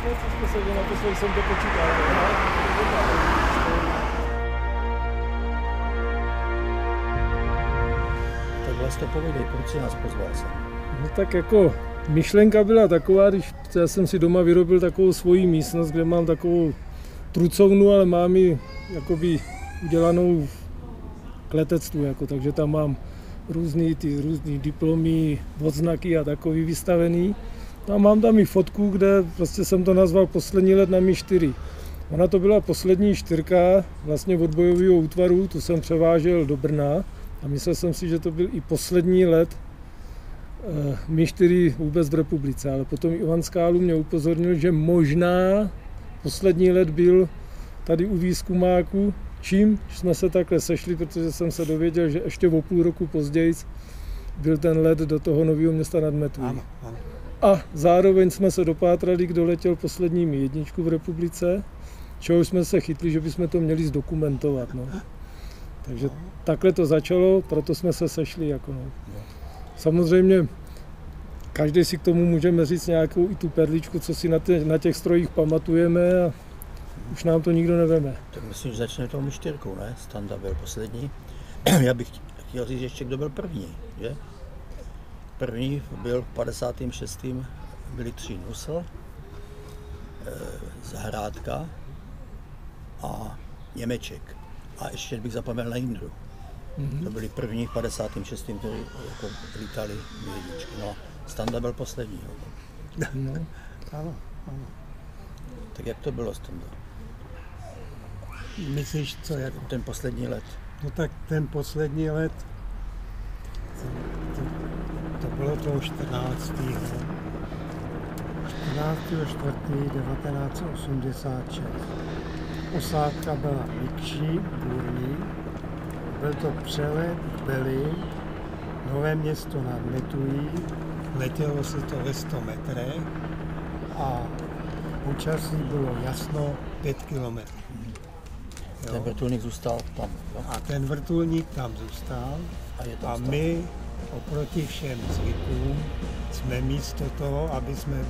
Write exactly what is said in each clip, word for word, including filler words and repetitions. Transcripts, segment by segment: co jsme se na to svůj jsem to počítal. Takhle jste pověděli, proč si nás pozval sem? No tak jako myšlenka byla taková, když já jsem si doma vyrobil takovou svoji místnost, kde mám takovou trucovnu, ale mám ji jakoby udělanou k letectvu, jako, takže tam mám různý ty různý diplomy, odznaky a takový vystavený. A mám tam i fotku, kde prostě jsem to nazval poslední let na Mi čtyři. Ona to byla poslední čtyřka vlastně od bojového útvaru, tu jsem převážel do Brna a myslel jsem si, že to byl i poslední let eh, Mi čtyři vůbec v republice, ale potom Ivan Skálu mě upozornil, že možná poslední let byl tady u výzkumáku, čím jsme se takhle sešli, protože jsem se dověděl, že ještě o půl roku později byl ten let do toho Nového Města nad Metují. A zároveň jsme se dopátrali, kdo letěl poslední Mi jedničku v republice, čehož jsme se chytli, že bychom to měli zdokumentovat. No. Takže takhle to začalo, proto jsme se sešli. Jako, no. Samozřejmě každý si k tomu můžeme říct nějakou i tu perličku, co si na, tě, na těch strojích pamatujeme a už nám to nikdo neveme. Tak myslím, že začne tou Mi čtyřkou, ne? Standa byl poslední. Já bych chtěl říct ještě, kdo byl první, že? První byl v padesátém šestém byli Třín Usl, Zahrádka a Němeček. A ještě bych zapomněl na Indru. Mm-hmm. To byli první v padesátém šestém kteří jako lítali jedničky. No, Standa byl poslední. No. Ano, ano. Tak jak to bylo, Standa? Myslíš, co jako? Ten poslední let. No tak ten poslední let, to, to, to bylo toho čtrnáctého čtvrtého devatenáct set osmdesát šest. Posádka byla větší, burní, byl to přelet v Beli, Nové Město nad Metují, letělo se to ve sto metrech a počasí bylo jasno pět kilometrů. Jo. Ten vrtulník zůstal tam. Jo. A ten vrtulník tam zůstal a, je tam a my oproti všem zvykům jsme místo toho, aby jsme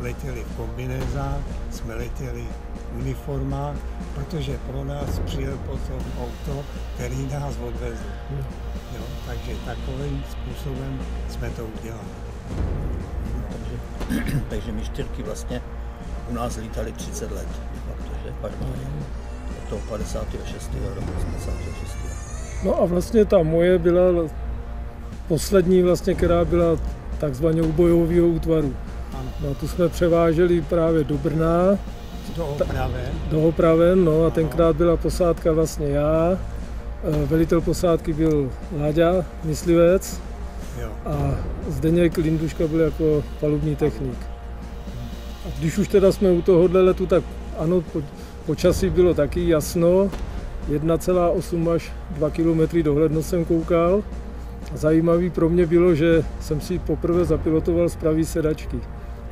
letěli v kombinézách, jsme letěli v uniformách, protože pro nás přijel potom auto, který nás odvezl. Hmm. Jo, takže takovým způsobem jsme to udělali. No, takže, takže my čtyřky vlastně u nás lítaly třicet let. Protože, toho padesátého šestého roku, osmdesátého šestého No a vlastně ta moje byla poslední, vlastně, která byla takzvaně u bojového útvaru. No a tu jsme převáželi právě do Brna. Do Opraven. Do Opraven, no a tenkrát byla posádka vlastně já. Velitel posádky byl Láďa Myslivec a Zdeněk Linduška byl jako palubní technik. A když už teda jsme u tohohle letu, tak ano, počasí bylo taky jasno, jedna celá osm až dva kilometry dohlednost jsem koukal. Zajímavý pro mě bylo, že jsem si poprvé zapilotoval z pravý sedačky.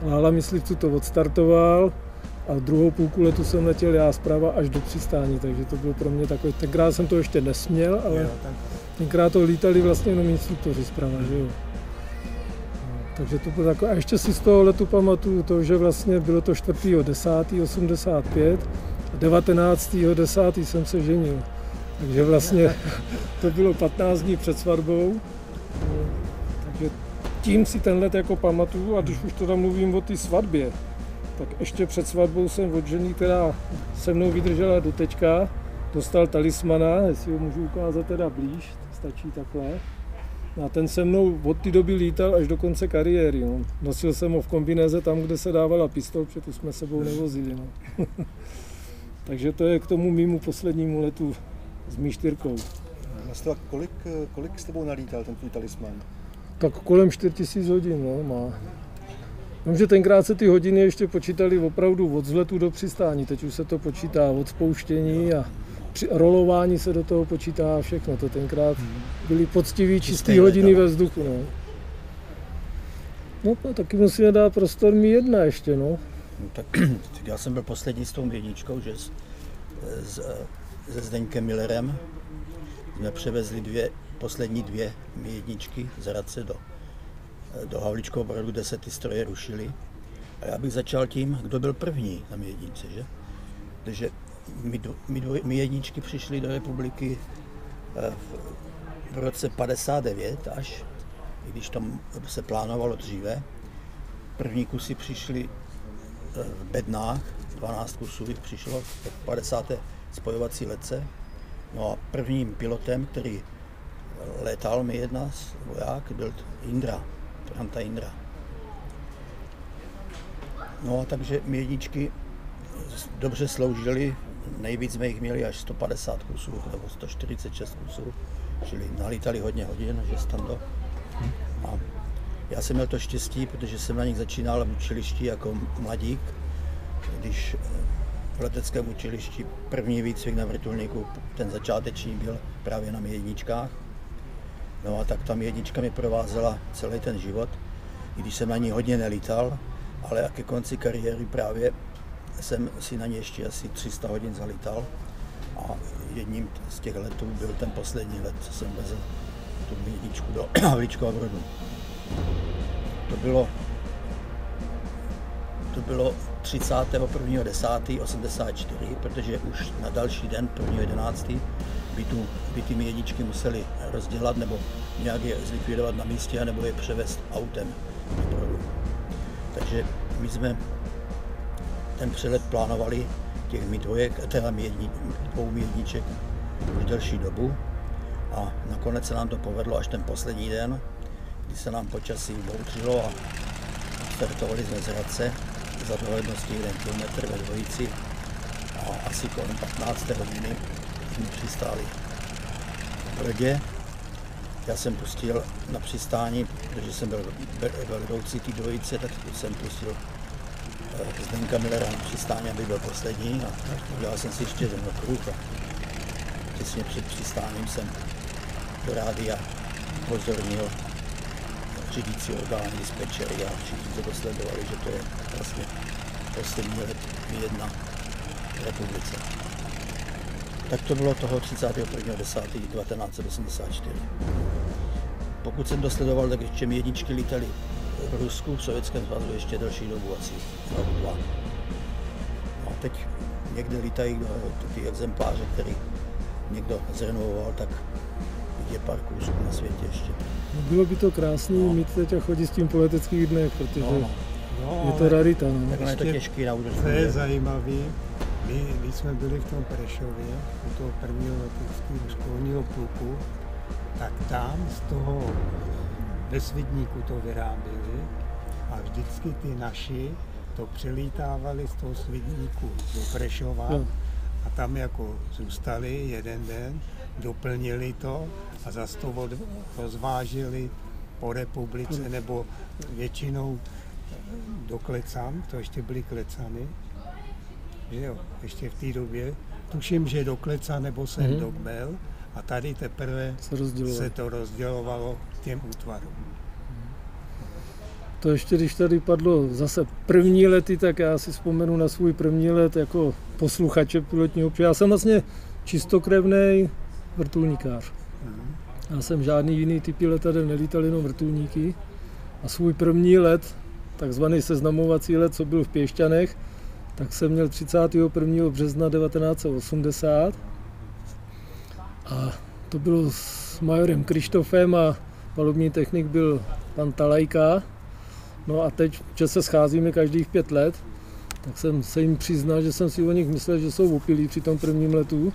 Lála Myslivců to odstartoval a druhou půlku letu jsem letěl já zprava až do přistání, takže to bylo pro mě takový, tenkrát jsem to ještě nesměl, ale tenkrát to lítali vlastně jenom instruktoři zprava, že jo. Takže to bylo takové, a ještě si z toho letu pamatuju to, že vlastně bylo to čtvrtého desátého osmdesát pět a devatenáctého desátého jsem se ženil. Takže vlastně to bylo patnáct dní před svatbou. Takže tím si ten let jako pamatuju a když už teda mluvím o té svatbě, tak ještě před svatbou jsem od ženy, která se mnou vydržela do teďka, dostal talismana, jestli ho můžu ukázat teda blíž, stačí takhle. A ten se mnou od té doby lítal až do konce kariéry. No. Nosil jsem ho v kombinéze tam, kde se dávala pistol, protože tu jsme sebou nevozili. No. Takže to je k tomu mému poslednímu letu s Mi čtyřkou. Vlastně kolik, kolik s tebou nalítal ten tvůj talisman? Tak kolem čtyři tisíce hodin no, má. Vím, že tenkrát se ty hodiny ještě počítaly opravdu od vzletu do přistání. Teď už se to počítá od spouštění a při rolování se do toho počítá všechno. To tenkrát byly poctivý čisté hodiny ve vzduchu. No. No, no taky musíme dát prostor Mi jedna ještě, no. No tak, já jsem byl poslední s tou jedničkou, že s, s, se Zdeňkem Millerem jsme převezli dvě, poslední dvě Mi jedničky z Hradce do, do Havlíčkova Brodu, kde se ty stroje rušily. A já bych začal tím, kdo byl první na Mi jedničce, že? Takže Mi, do, mi, do, mi jedničky přišly do republiky v, v roce padesát devět až, i když tam se plánovalo dříve. První kusy přišly v bednách, dvanáct kusů jich přišlo v padesáté spojovací letce. No a prvním pilotem, který letal Mi jedna, voják, byl Indra, Franta Indra. No a takže Mi jedničky dobře sloužily, nejvíc jsme jich měli až sto padesát kusů nebo sto čtyřicet šest kusů, čili nalítali hodně hodin, že stando. A já jsem měl to štěstí, protože jsem na nich začínal v učilišti jako mladík, když v leteckém učilišti první výcvik na vrtulníku, ten začáteční, byl právě na Mi jedničkách. No a tak ta Mi jednička mi provázela celý ten život, i když jsem na ní hodně nelítal, ale ke konci kariéry právě jsem si na ní ještě asi tři sta hodin zalítal a jedním z těch letů byl ten poslední let, co jsem vezl tu Mi jedničku do Havlíčkova Brodu. To bylo, to bylo třicátého prvního desátého osmdesát čtyři, protože už na další den, prvního jedenáctého, by, tu, by ty Mi jedničky museli rozdělat nebo nějak je zlikvidovat na místě nebo je převést autem do Brodu. Takže my jsme ten přelet plánovali těch Mi dvojek, teda Mi jedni, dvou Mi jedniček už delší dobu a nakonec se nám to povedlo až ten poslední den, kdy se nám počasí bouřilo a startovali jsme z Hradce za dohledností jeden kilometr ve Dvojici a asi kolem patnácté hodiny jsme přistáli v Brodě. Já jsem pustil na přistání, protože jsem byl vedoucí té dvojice, tak jsem pustil Zdenka Millera na přistání, aby byl poslední a udělal jsem si ještě jeden kruh a těsně před přistáním jsem do rádia upozornil řídící orgány, dispečery a všichni se dosledovali, že to je vlastně poslední let Mi jedna v republice. Tak to bylo toho třicátého prvního desátého tisíc devět set osmdesát čtyři. Pokud jsem dosledoval, tak ještě Mi jedničky lítaly v Rusku, v Sovětském svazu ještě delší dobu, asi dva. A teď někde lítají ty exempláře, který někdo zrenovoval, tak je pár kusů na světě ještě. Bylo by to krásné no. mít teď a chodit s tím po leteckých dnech, protože no. No, je to rarita. No. Takhle je to těžký na údržbu. To je zajímavý. My, když jsme byli v tom Prešově, u toho prvního leteckého školního pluku, tak tam z toho ve Svidníku to vyráběli a vždycky ty naši to přelítávali z toho Svidníku do Prešova no. a tam jako zůstali jeden den, doplnili to a zase to rozvážili po republice nebo většinou do Klecan, to ještě byly Klecany, že jo, ještě v té době, tuším, že do Klecan nebo jsem mm-hmm. do Kbel, a tady teprve se, se to rozdělovalo těm útvarům. To ještě, když tady padlo zase první lety, tak já si vzpomenu na svůj první let jako posluchače pilotního, protože já jsem vlastně čistokrevnej vrtulníkář. Já jsem žádný jiný typy letadel nelítal, jenom vrtulníky. A svůj první let, takzvaný seznamovací let, co byl v Pěšťanech, tak jsem měl třicátého prvního března devatenáct set osmdesát. A to bylo s majorem Kristofem a palubní technik byl pan Talajka. No a teď, že se scházíme každých pět let, tak jsem se jim přiznal, že jsem si o nich myslel, že jsou opilí při tom prvním letu,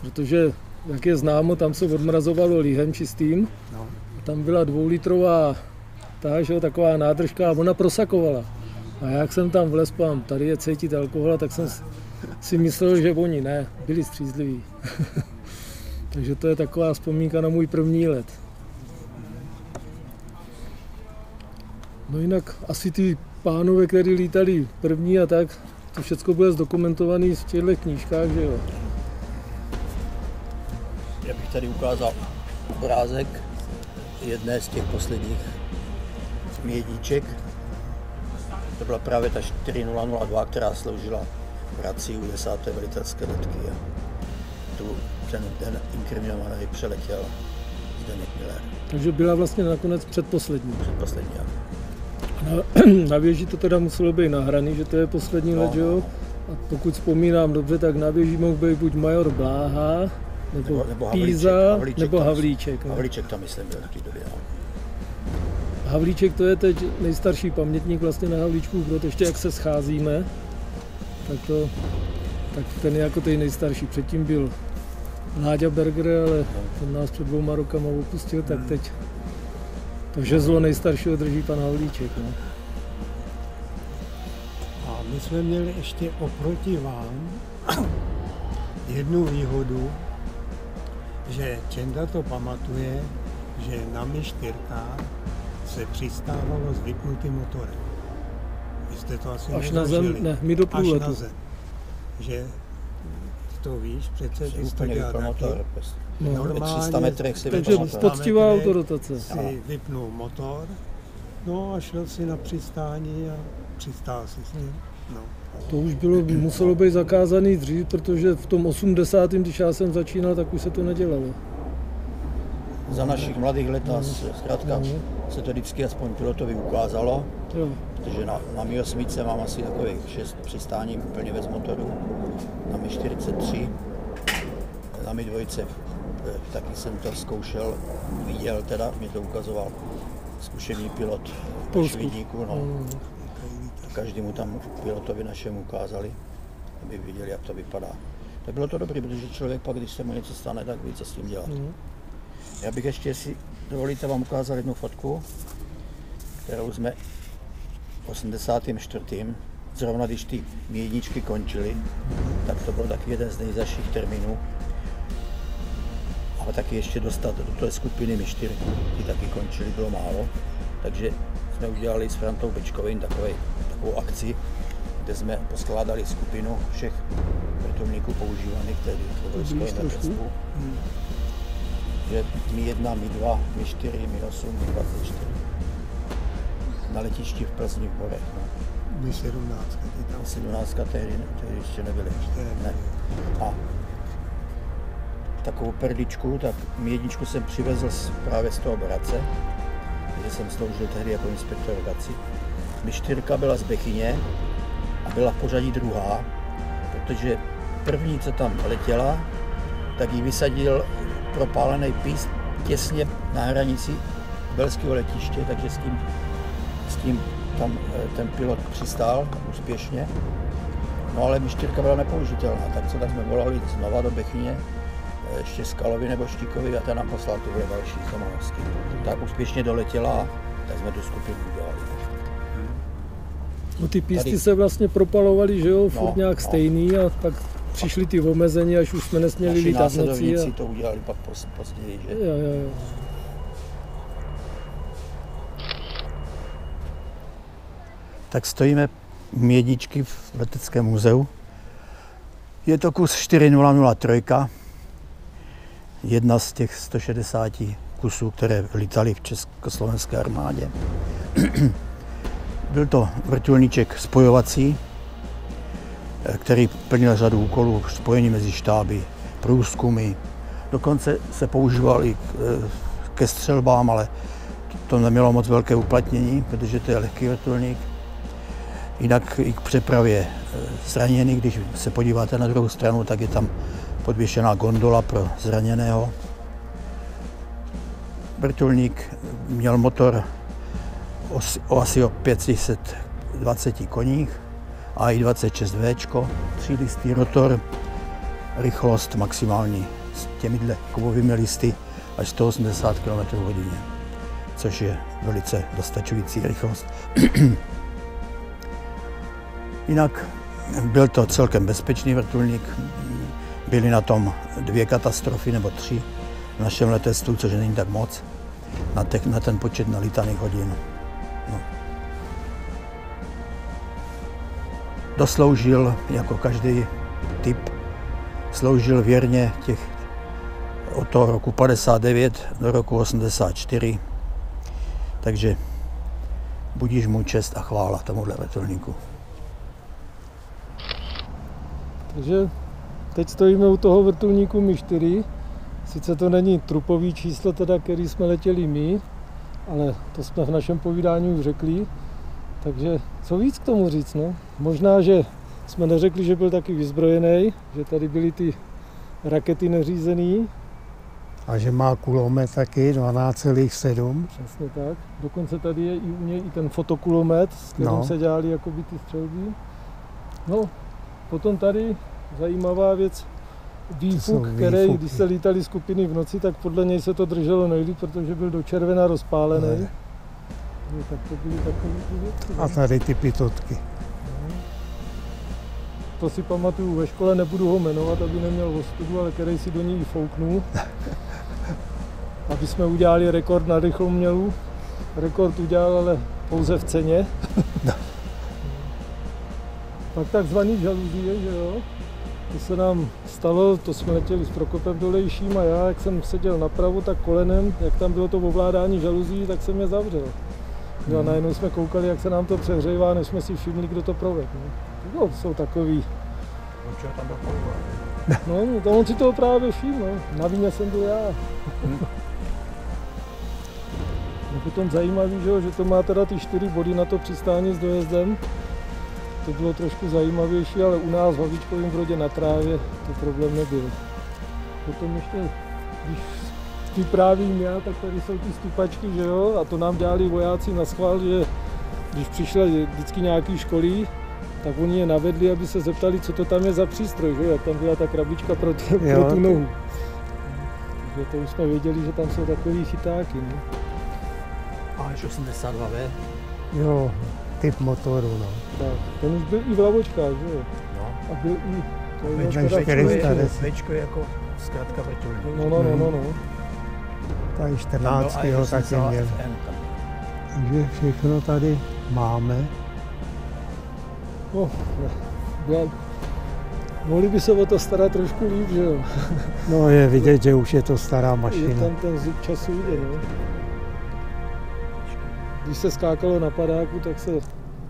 protože, jak je známo, tam se odmrazovalo líhem čistým. Tam byla dvoulitrová ta, že, taková nádržka a ona prosakovala. A jak jsem tam vlez, pám, tady je cítit alkohol, tak jsem si myslel, že oni ne, byli střízliví. Takže to je taková vzpomínka na můj první let. No jinak asi ty pánové, kteří lítali první a tak, to všechno bude zdokumentované v těchto knížkách, že jo. Já bych tady ukázal obrázek jedné z těch posledních Mi jedniček. To byla právě ta čtyři nula nula dva, která sloužila v Hradci u desáté velitelské letky. Tu ten, ten inkriminovaný přeletěl Zdeněk Miller. Takže byla vlastně nakonec předposlední. Předposlední, ano. Na, na věži to teda muselo být nahraný, že to je poslední no. let, jo? A pokud vzpomínám dobře, tak na věži mohl být buď major Bláha, nebo, nebo, nebo Píza, Havlíček, nebo Havlíček. Tam, Havlíček tam myslím byl v té době. Havlíček to je teď nejstarší pamětník vlastně na Havlíčku, protože ještě jak se scházíme, tak, to, tak ten je jako ten nejstarší. Předtím byl Láďa Berger, ale ten nás před dvouma rokama opustil, tak teď to žezlo nejstaršího drží pan Havlíček. No. A my jsme měli ještě oproti vám jednu výhodu, že Čenda to pamatuje, že na Mi čtyři se přistávalo s vypnutým motorem. Vy jste to asi až na zem, ne, my do půl letu. Až na zem, že to víš, přece ty jste dělal motor. No. Normálně, takže poctivá autorotace. Si vypnul motor, no a šel si na přistání a přistál si s ním. No. To už bylo, muselo být zakázaný dřív, protože v tom osmdesátém když já jsem začínal, tak už se to nedělalo. Za našich mladých let nás zkrátka se to vždycky aspoň pilotovi ukázalo, jo. Protože na, na Mi osm mám asi takových šest přistání úplně bez motoru, na Mi čtyřicet tři, na Mi dva, taky jsem to zkoušel, viděl teda, mě to ukazoval zkušený pilot v Švidníku, no. Každému tam pilotovi našemu ukázali, aby viděli, jak to vypadá. Tak bylo to dobré, protože člověk pak, když se mu něco stane, tak ví, co s tím dělat. Mm. Já bych ještě, jestli dovolíte, vám ukázal jednu fotku, kterou jsme v osmdesátém čtvrtém zrovna když ty Mi jedničky končily, tak to byl taky jeden z nejzaších termínů. Ale taky ještě dostat do té skupiny Mi čtyři, ty taky končily, bylo málo. Takže jsme udělali s Frantou Bečkovým takovej, takovou akci, kde jsme poskládali skupinu všech vrtulníků používaných tedy v vojskové Česku. Že Mi jedna, Mi dva, Mi čtyři, Mi osm, Mi dvacet čtyři. Na letišti v Plzni v Borech. No. Mi sedmnáct. Mi sedmnáct tehdy, tehdy ještě nebyly. Ne. A takovou perličku, tak Mi jedničku jsem přivezl z, právě z toho Bratce, kde jsem sloužil tehdy jako inspektor v Braci. Mi čtyři byla z Bechyně a byla v pořadí druhá, protože první, co tam letěla, tak ji vysadil propálený píst těsně na hranici belského letiště, takže s tím, s tím tam ten pilot přistál úspěšně. No ale Mi čtyři byla nepoužitelná, tak co tak jsme volali znova do Bechyně, ještě Skalovi nebo Štíkovi a ten nám poslal tuhle další znamenosti. Tak úspěšně doletěla, tak jsme do skupiny udělali. No ty písty tady se vlastně propalovaly, že jo, furt no, nějak no. stejný a pak přišli ty omezení, až už jsme nesměli lítat nocí. Naši následovníci to udělali pak později, že? Jo, jo, jo. Tak stojíme mědičky v leteckém muzeu. Je to kus čtyři nula nula tři, jedna z těch sto šedesáti kusů, které lítaly v československé armádě. Byl to vrtulníček spojovací, který plnil řadu úkolů, spojení mezi štáby, průzkumy. Dokonce se používal i ke střelbám, ale to nemělo moc velké uplatnění, protože to je lehký vrtulník. Jinak i k přepravě zraněných, když se podíváte na druhou stranu, tak je tam podvěšená gondola pro zraněného. Vrtulník měl motor o asi o pět set dvacet koních a i dvacet šest vé, třílistý rotor, rychlost maximální s těmihle kovovými listy až sto osmdesát kilometrů hodině, což je velice dostačující rychlost. Jinak byl to celkem bezpečný vrtulník, byly na tom dvě katastrofy nebo tři v našem letectvu, což není tak moc, na, te, na ten počet nalítaných hodin. No. Dosloužil, jako každý typ, sloužil věrně těch od toho roku padesát devět do roku osmdesát čtyři, takže budíš mu čest a chvála tomuhle vrtulníku. Takže teď stojíme u toho vrtulníku Mi čtyři. Sice to není trupový číslo, teda, který jsme letěli my, ale to jsme v našem povídání už řekli. Takže co víc k tomu říct, no? Možná, že jsme neřekli, že byl taky vyzbrojený, že tady byly ty rakety neřízený. A že má kulomet taky, dvanáct celá sedm. Přesně tak. Dokonce tady je i u něj i ten fotokulomet, s kterým no. se dělaly jakoby ty střelby. No, potom tady zajímavá věc, výfuk, který, když se lítaly skupiny v noci, tak podle něj se to drželo nejlíp, protože byl do červena rozpálený. Ne. No, tak to byly takové věci. A tady ty pitotky. To si pamatuju ve škole, nebudu ho jmenovat, aby neměl ostudu, ale který si do ní fouknul. Aby jsme udělali rekord na rychloměru. Rekord udělal, ale pouze v ceně. Pak takzvaný žaludie, že jo? To se nám stalo, to jsme letěli s Prokopem dolejším a já, jak jsem seděl napravo, tak kolenem, jak tam bylo to ovládání žaluzí, tak jsem je zavřel. A najednou jsme koukali, jak se nám to přehřejvá, než jsme si všimli, kdo to provedl. No, jsou takový. Určitě tam byl koukal. No, on si toho právě všiml, no. Na víně jsem byl já. No, potom zajímavý, že, že to má teda ty čtyři body na to přistání s dojezdem. To bylo trošku zajímavější, ale u nás v Havlíčkovém Brodě na trávě to problém nebyl. Potom ještě, když vyprávím já, tak tady jsou ty stupačky, že jo, a to nám dělali vojáci na schvál, že když přišli vždycky nějaký školy, tak oni je navedli, aby se zeptali, co to tam je za přístroj, že jo, jak tam byla ta krabička pro, tě, pro tu nohu. Takže to už jsme věděli, že tam jsou takový chytáky, ne? A až osmdesát dva vé. Jo, typ motoru, no. Tak, ten už byl i v lavočkách, že jo? No. A byl i... Večko je jako zkrátka vrtulí. No, no, no, no, no. Tady čtrnáctého No, taky měl. Takže všechno tady máme. No, ne, mohli by se o to starat trošku líp, že jo? No je vidět, že už je to stará mašina. Je tam ten zub času vidět, no. Když se skákalo na padáku, tak se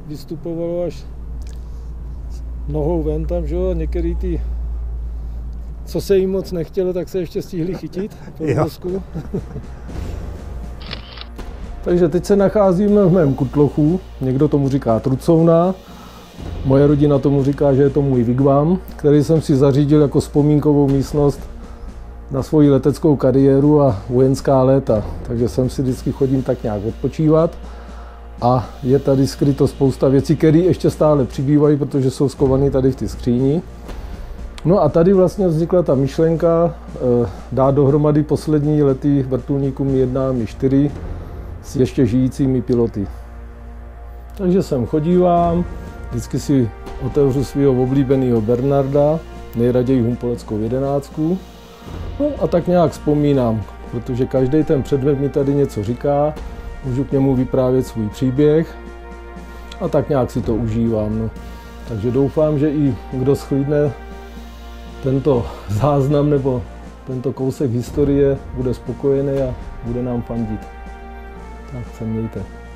vystupovalo až nohou ven tam, že jo? Některý ty, co se jim moc nechtělo, tak se ještě stihli chytit po mozku. Takže teď se nacházíme v mém kutlochu. Někdo tomu říká trucovna. Moje rodina tomu říká, že je to můj vigvám, který jsem si zařídil jako vzpomínkovou místnost na svoji leteckou kariéru a vojenská léta. Takže sem si vždycky chodím tak nějak odpočívat. A je tady skryto spousta věcí, které ještě stále přibývají, protože jsou skované tady v ty skříni. No a tady vlastně vznikla ta myšlenka dát dohromady poslední lety vrtulníků Mi jedna, Mi čtyři s ještě žijícími piloty. Takže sem chodívám, vždycky si otevřu svého oblíbeného Bernarda, nejraději Humpoleckou jedenáctku. No a tak nějak vzpomínám, protože každý ten předmět mi tady něco říká, můžu k němu vyprávět svůj příběh a tak nějak si to užívám. No. Takže doufám, že i kdo schlídne tento záznam nebo tento kousek historie bude spokojený a bude nám fandit. Tak se mějte.